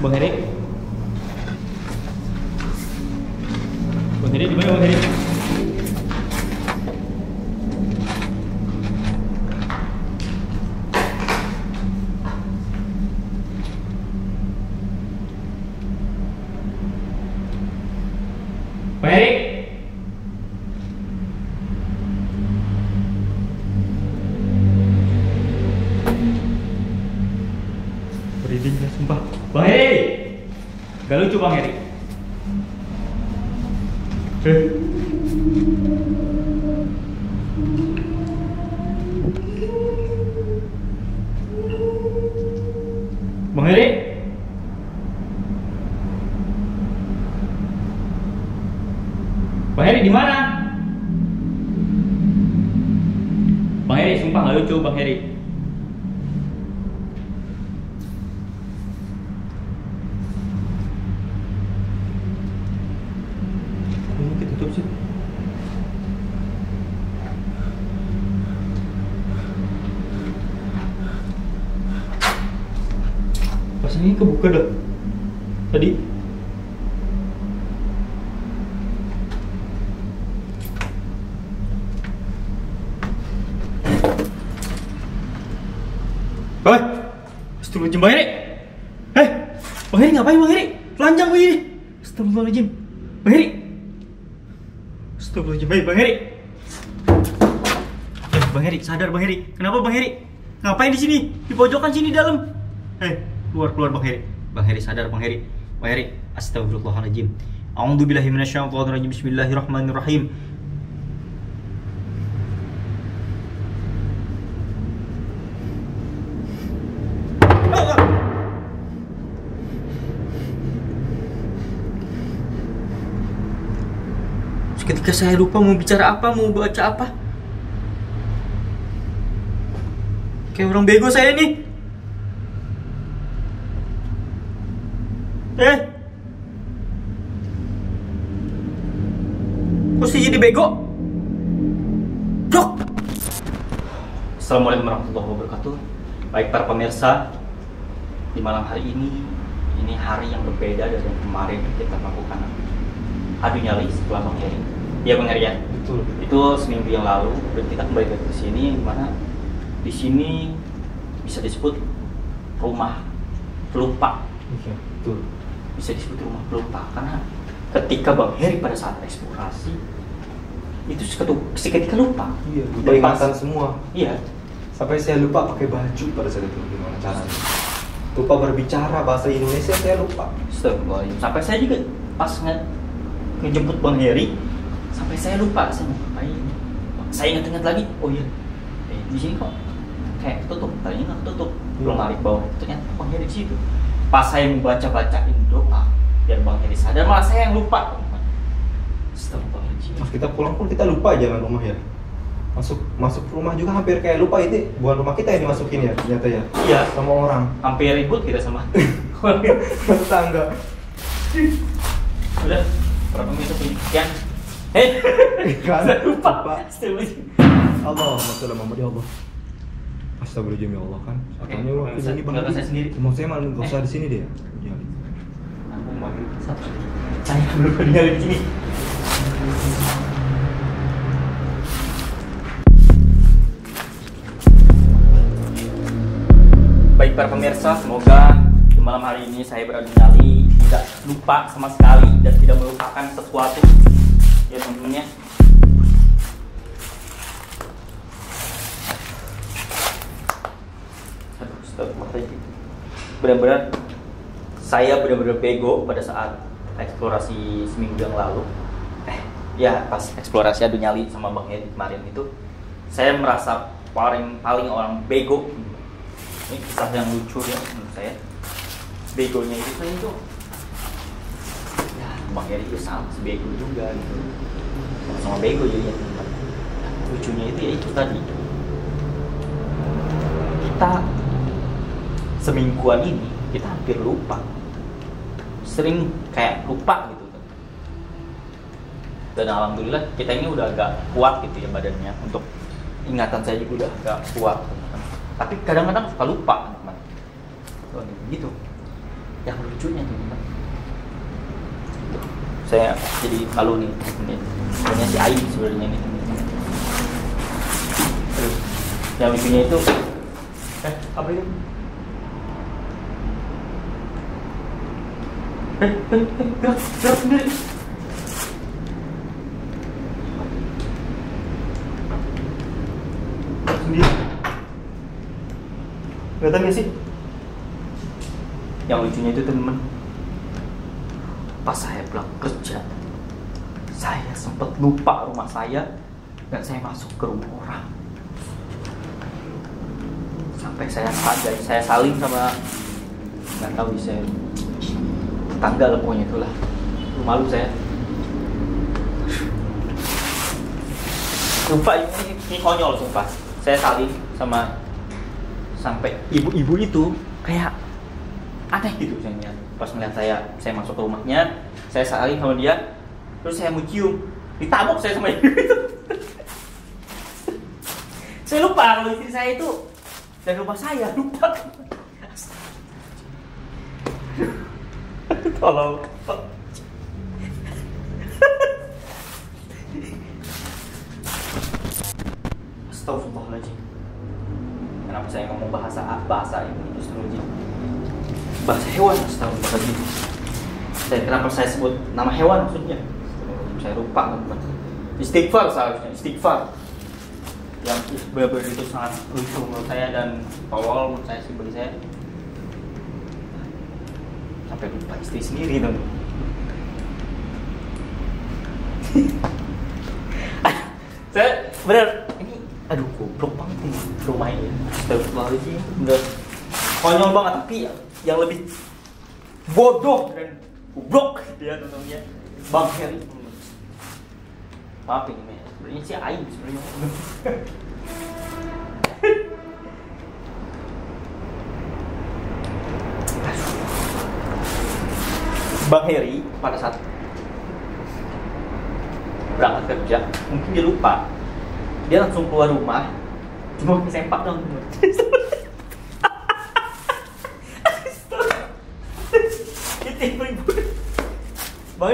Bang Erick. Bang Erick di mana Bang Erick? Gak lucu Bang Erick. Bang Erick. Bang Erick di mana? Bang Erick sumpah gak lucu Bang Erick. Ini kebuka dah tadi. Bang, astagfirullahaladzim Bang Erick. Eh, Bang Erick ngapain Bang Erick? Telanjang begini. Astagfirullahaladzim Bang Erick. Astagfirullahaladzim Bang Erick. Eh, Bang Erick sadar Bang Erick. Kenapa Bang Erick? Ngapain di sini? Di pojokan sini dalam. Eh, keluar Bang Erick. Bang Erick sadar Bang Erick. Bang Erick, astagfirullahaladzim. A'udzubillahi minasyaitonirrajim. Bismillahirrahmanirrahim. Seketika saya lupa mau bicara apa, mau baca apa. Kayak orang bego saya nih. Eh, kok sih jadi bego? Dok. Assalamualaikum warahmatullahi wabarakatuh. Baik para pemirsa, di malam hari ini hari yang berbeda dari yang kemarin kita lakukan adu nyali setelah Bang Erick. Iya Bang Erick ya? Betul. Itu seminggu yang lalu kita kembali ke sini, dimana di sini bisa disebut rumah pelupa. Iya, betul. Bisa disebut rumah pelupa karena ketika Bang Erick pada saat eksplorasi itu seketika lupa. Iya, ingatan semua. Iya. Sampai saya lupa pakai baju pada saat itu gimana caranya. Lupa berbicara bahasa Indonesia, saya lupa. Sampai saya juga pas ngejemput Bang Erick sampai saya lupa saya ngapain. Saya ingat-ingat lagi, oh iya. Di sini kok kayak tutup, tadinya nggak tutup. Belum tarik bawah. Ternyata Bang Erick di situ. Pas saya membaca-bacain doa biar Bang Erick sadar, malah saya yang lupa. Pas kita pulang pun kita lupa jalan rumah ya. Masuk rumah juga hampir kayak lupa, itu bukan rumah kita yang dimasukin ya ternyata ya. Iya, sama orang. Hampir ribut kita sama tetangga. Udah, berapa menit penyikian? Hei, saya lupa. Allah, masalah mama dia Allah. Astagfirullahaladzim ya Allah kan. Soalnya waktu ini Bang Erick sendiri. Emang saya malah nggak usah di sini deh. Ya. Aku mau satu. Saya belum pernah di sini. Baik para pemirsa, semoga di malam hari ini saya beradu nyali tidak lupa sama sekali dan tidak melupakan sesuatu ya tentunya. Benar-benar saya benar-benar bego pada saat eksplorasi seminggu yang lalu. Ya pas eksplorasi adu nyali sama Bang Erick kemarin itu saya merasa paling orang bego. Ini kisah yang lucu ya menurut saya. Begonya itu ya Bang Erick itu sama sebego juga gitu. Sama bego jadinya. Lucunya itu ya itu tadi. Kita semingguan ini kita hampir lupa, sering kayak lupa gitu kan. Dan alhamdulillah kita ini udah agak kuat gitu ya badannya, untuk ingatan saya juga udah agak kuat. Tapi kadang-kadang suka lupa teman-teman gitu. yang lucunya teman-teman, saya jadi malu nih, punya si Ayi sebenarnya ini. Terus yang lucunya itu apa ini? Gerak sendiri. Kelihatan gak sih? Yang lucunya itu temen, pas saya pulang kerja, saya sempat lupa rumah saya dan saya masuk ke rumah orang. Sampai saya sadar, saya saling sama nggak tahu bisa tanggal pokoknya itulah. Malu saya. Sumpah ini konyol sumpah. Saya saling sama sampai ibu-ibu itu kayak aneh gitu saya lihat. Pas ngeliat saya masuk ke rumahnya, saya saling sama dia, terus saya mau cium, ditabok saya sama ibu itu. Saya lupa kalau istri saya itu dan rumah saya lupa. Tolong. Astagfirullahaladzim. Kenapa saya ngomong bahasa ini justru jin? Bahasa hewan, astagfirullahaladzim. Kenapa saya sebut nama hewan maksudnya? Saya lupa teman-teman. Istighfar seharusnya, istighfar. Yang benar-benar itu sangat lucu menurut saya dan tolol menurut saya sih bagi saya. Sampai lupa istri sendiri dong. Saya benar ini, aduh goblok banget ini rumah ini. Astagfirullahaladzim, bener konyol banget, tapi yang lebih bodoh dan goblok dia nontonnya Bang Heri. Maaf ini men, sebenarnya sih aib sebenarnya. Bang Heri pada saat berangkat kerja mungkin dia lupa, dia langsung keluar rumah cuma kesempak dong. Bang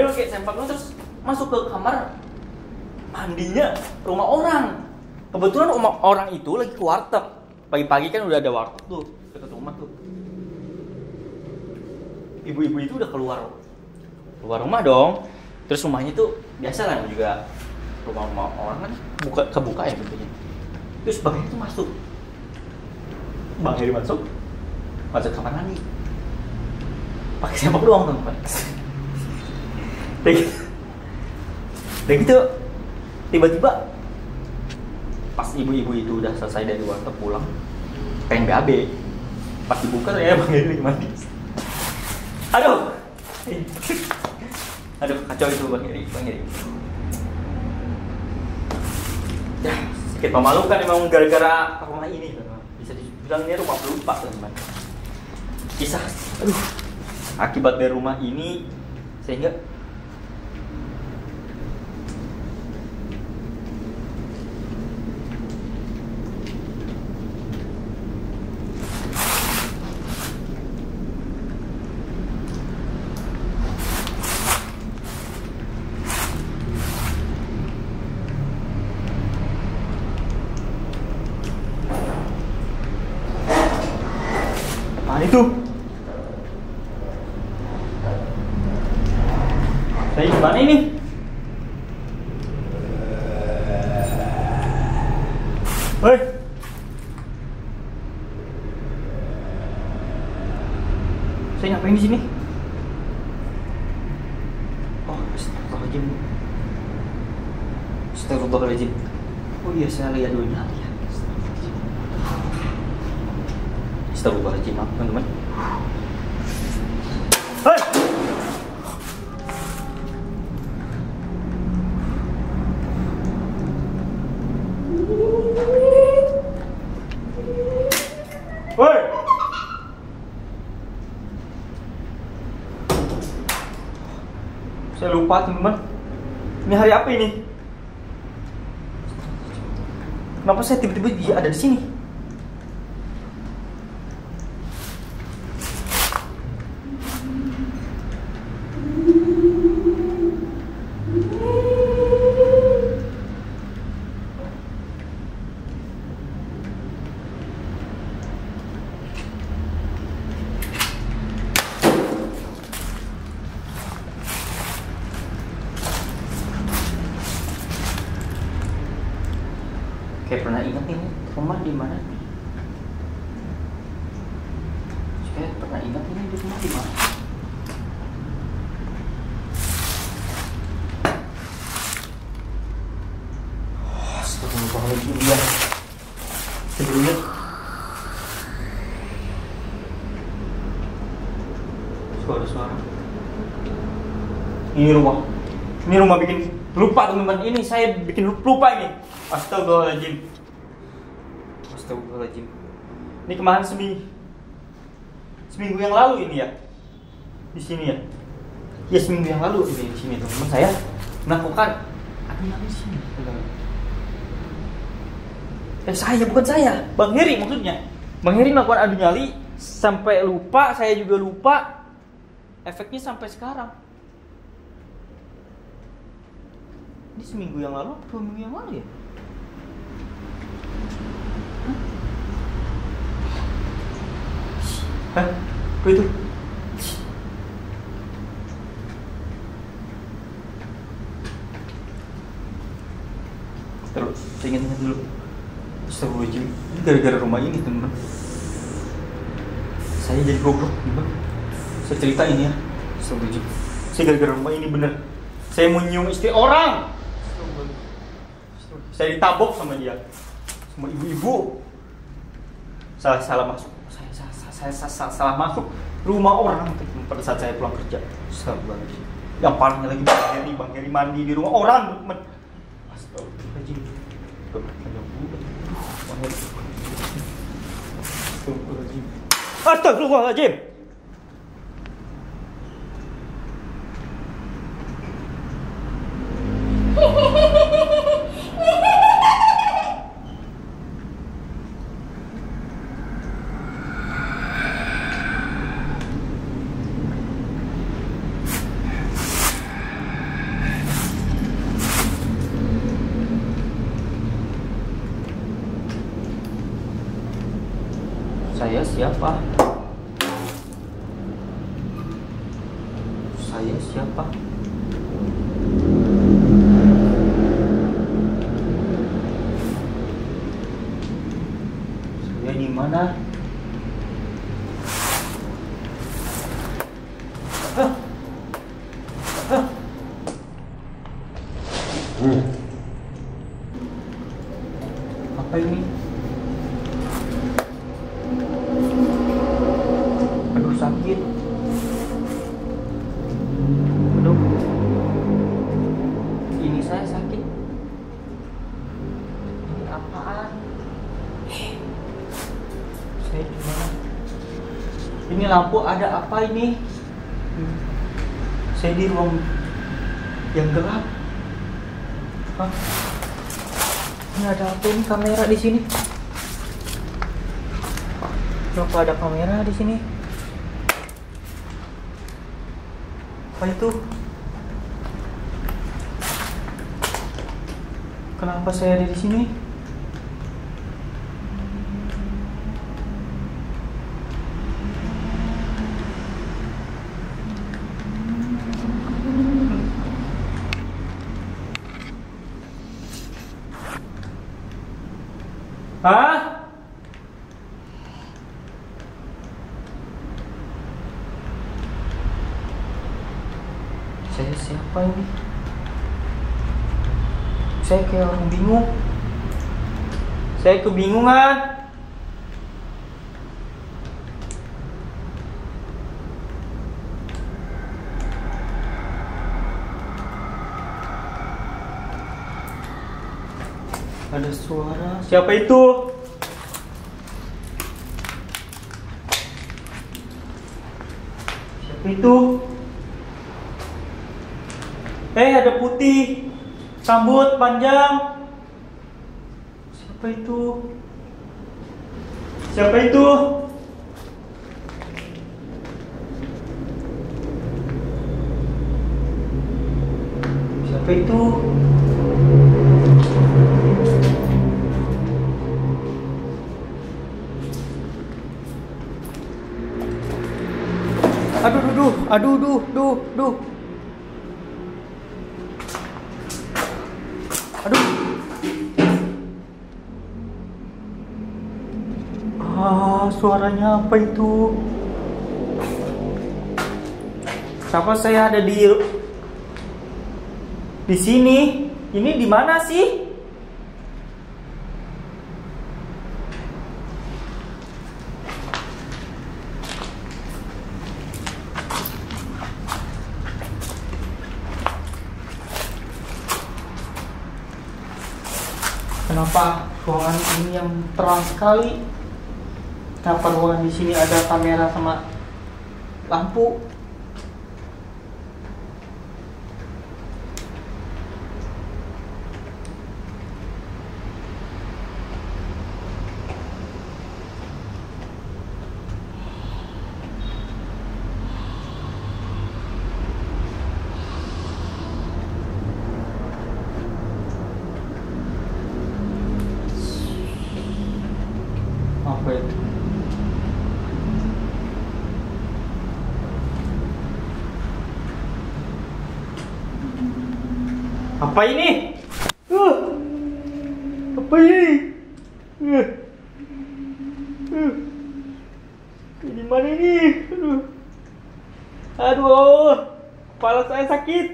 Heri pakai sempak dong, terus masuk ke kamar mandinya rumah orang. Kebetulan rumah orang itu lagi ke warteg, pagi-pagi kan udah ada warteg tuh dekat rumah tuh. Ibu-ibu itu udah keluar rumah dong, terus rumahnya tuh biasa kan juga rumah orang kan kebuka ya tentunya. Terus Bang Heri itu masuk, Bang Heri masuk kamar mandi pakai sempak doang teman-teman. Dan gitu tiba-tiba pas ibu-ibu itu udah selesai dari warteg pulang pengen BAB, pas dibuka ya Bang Heri lagi mandi. Aduh, kacau itu Bang Erick. Ya, sedikit memalukan memang gara-gara rumah ini. Bisa dibilang ini rumah pelupa teman-teman. Kisah, aduh, akibat dari rumah ini sehingga itu saya gimana ini? Woi, saya ngapain di sini? Oh, astagfirullahaladzim. Oh iya, saya lihat dulu nanti. Astagfirullahaladzim, teman-teman. Hei! Hei! Saya lupa, teman-teman. Ini hari apa ini? Kenapa saya tiba-tiba dia ada di sini? ingat ini rumah di mana. Saya pernah ingat ini di rumah di mana. Astagfirullahaladzim, ya. Sebelumnya suara-suara. Ini rumah bikin lupa teman-teman, ini saya bikin lupa ini. Astagfirullahaladzim. Astagfirullahaladzim. Ini kemarin seminggu yang lalu ini ya. Di sini ya. Ya seminggu yang lalu ini di sini teman-teman saya melakukan adegan di sini. Bukan saya. Bang Heri maksudnya. Bang Heri melakukan adu nyali sampai lupa, saya juga lupa. Efeknya sampai sekarang. Ini seminggu yang lalu, 2 minggu yang lalu ya? Hah? Kok itu? Terus, saya ingat-ingat dulu. Astagfirullahaladzim, ini gara-gara rumah ini teman-teman. Saya jadi goblok, teman-teman. Saya cerita ini ya. Astagfirullahaladzim, saya gara-gara rumah ini bener. Saya mau nyium istri orang. Saya ditabok sama dia, sama ibu-ibu. Saya salah masuk rumah orang pada saat saya pulang kerja. Astagfirullahaladzim. Yang parahnya lagi Bang Heri mandi di rumah orang. Astagfirullahaladzim. Astagfirullahaladzim. Astagfirullahaladzim. Saya siapa? Saya di mana? Apa ini? Ini lampu ada apa ini? Saya di ruang yang gelap. Hah? Ini ada apa ini? Kamera di sini? Kenapa ada kamera di sini? Apa itu? Kenapa saya ada di sini? Hah? Saya siapa ini? Saya kayak orang bingung. Saya kebingungan. Ada suara. Siapa itu? Siapa itu? Ada putih, rambut panjang. Siapa itu? Siapa itu? Siapa itu? Aduh. Aduh. suaranya apa itu? Siapa saya ada di sini? Ini di mana sih? Kenapa ruangan ini yang terang sekali? Kenapa ruangan di sini ada kamera sama lampu? Apa ini? Apa ini? Ini mana ini? Aduh, kepala saya sakit.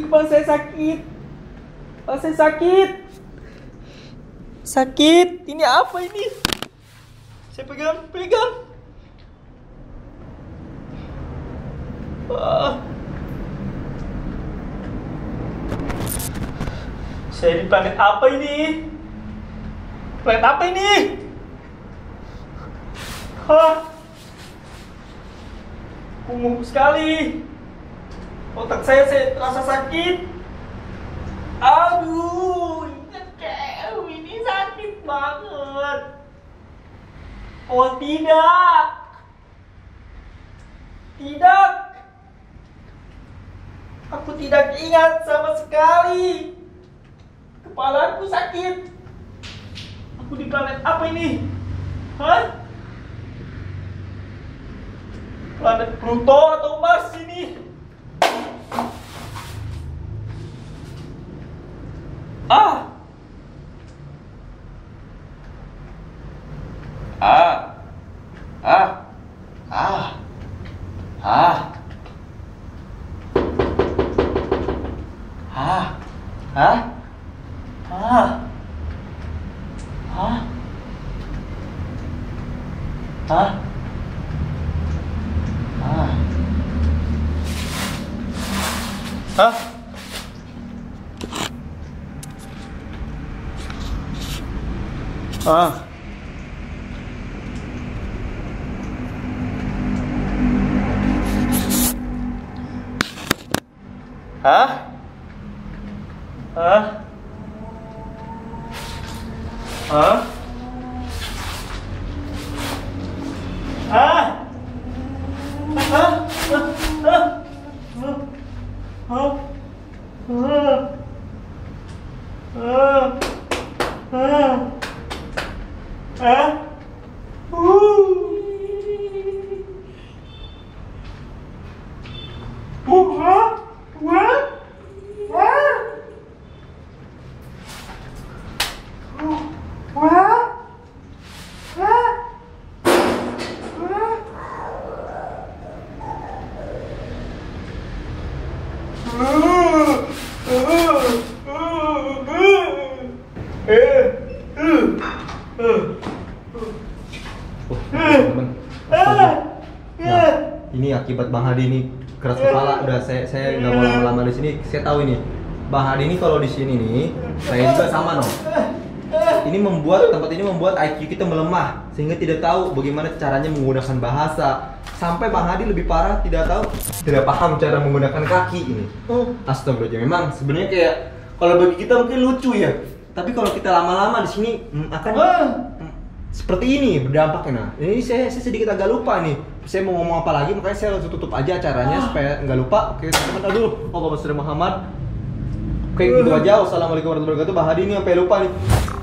Kepala saya sakit. Kepala saya sakit. Sakit. Ini apa ini? Saya pegang. Wah. Saya di planet apa ini? Planet apa ini? Hah? Kumuh sekali. Otak saya terasa sakit. Aduh. Ini sakit banget. Oh tidak. Tidak. Aku tidak ingat sama sekali. Kepalaku sakit. Aku di planet apa ini? Hah? Planet Pluto atau Mars ini? Ah. Bang Hadi ini keras kepala. Udah saya nggak mau lama-lama di sini. Saya tahu ini Bang Hadi ini kalau di sini nih, saya juga sama noh. Ini membuat tempat ini membuat IQ kita melemah sehingga tidak tahu bagaimana caranya menggunakan bahasa. Sampai Bang Hadi lebih parah tidak paham cara menggunakan kaki ini. Astagfirullah. Memang sebenarnya kayak kalau bagi kita mungkin lucu ya. Tapi kalau kita lama-lama di sini akan seperti ini berdampaknya. Nah, ini saya sedikit agak lupa nih. Saya mau ngomong apa lagi, makanya saya langsung tutup aja acaranya supaya nggak lupa. Oke, teman-teman, aduh, Bapak Muhammad. Oke, gitu aja. Wassalamualaikum warahmatullahi wabarakatuh. Bang Hadi ini sampai lupa nih.